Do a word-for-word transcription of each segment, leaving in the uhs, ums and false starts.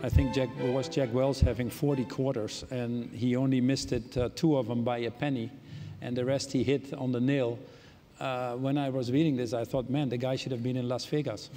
I think Jack, it was Jack Wells having forty quarters, and he only missed it, uh, two of them by a penny, and the rest he hit on the nail. Uh, when I was reading this, I thought, man, the guy should have been in Las Vegas.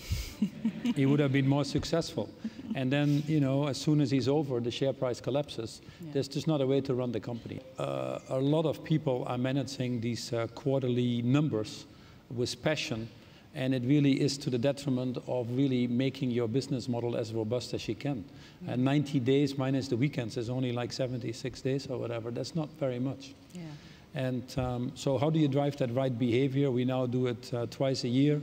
He would have been more successful. And then, you know, as soon as he's over, the share price collapses. Yeah. There's just not a way to run the company. Uh, a lot of people are managing these uh, quarterly numbers with passion, and it really is to the detriment of really making your business model as robust as you can. Yeah. And ninety days minus the weekends is only like seventy-six days or whatever. That's not very much. Yeah. And um, so how do you drive that right behavior? We now do it uh, twice a year.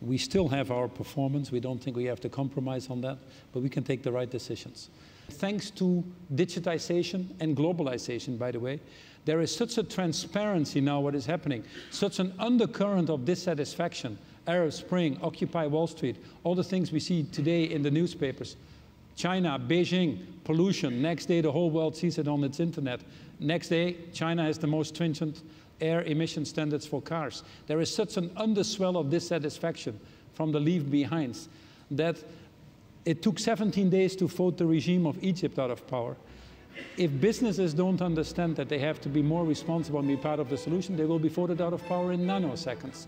We still have our performance. We don't think we have to compromise on that, but we can take the right decisions. Thanks to digitization and globalization, by the way, there is such a transparency now what is happening, such an undercurrent of dissatisfaction. Arab Spring, Occupy Wall Street, all the things we see today in the newspapers. China, Beijing, pollution. Next day, the whole world sees it on its internet. Next day, China has the most stringent air emission standards for cars. There is such an underswell of dissatisfaction from the leave-behinds that it took seventeen days to vote the regime of Egypt out of power. If businesses don't understand that they have to be more responsible and be part of the solution, they will be voted out of power in nanoseconds.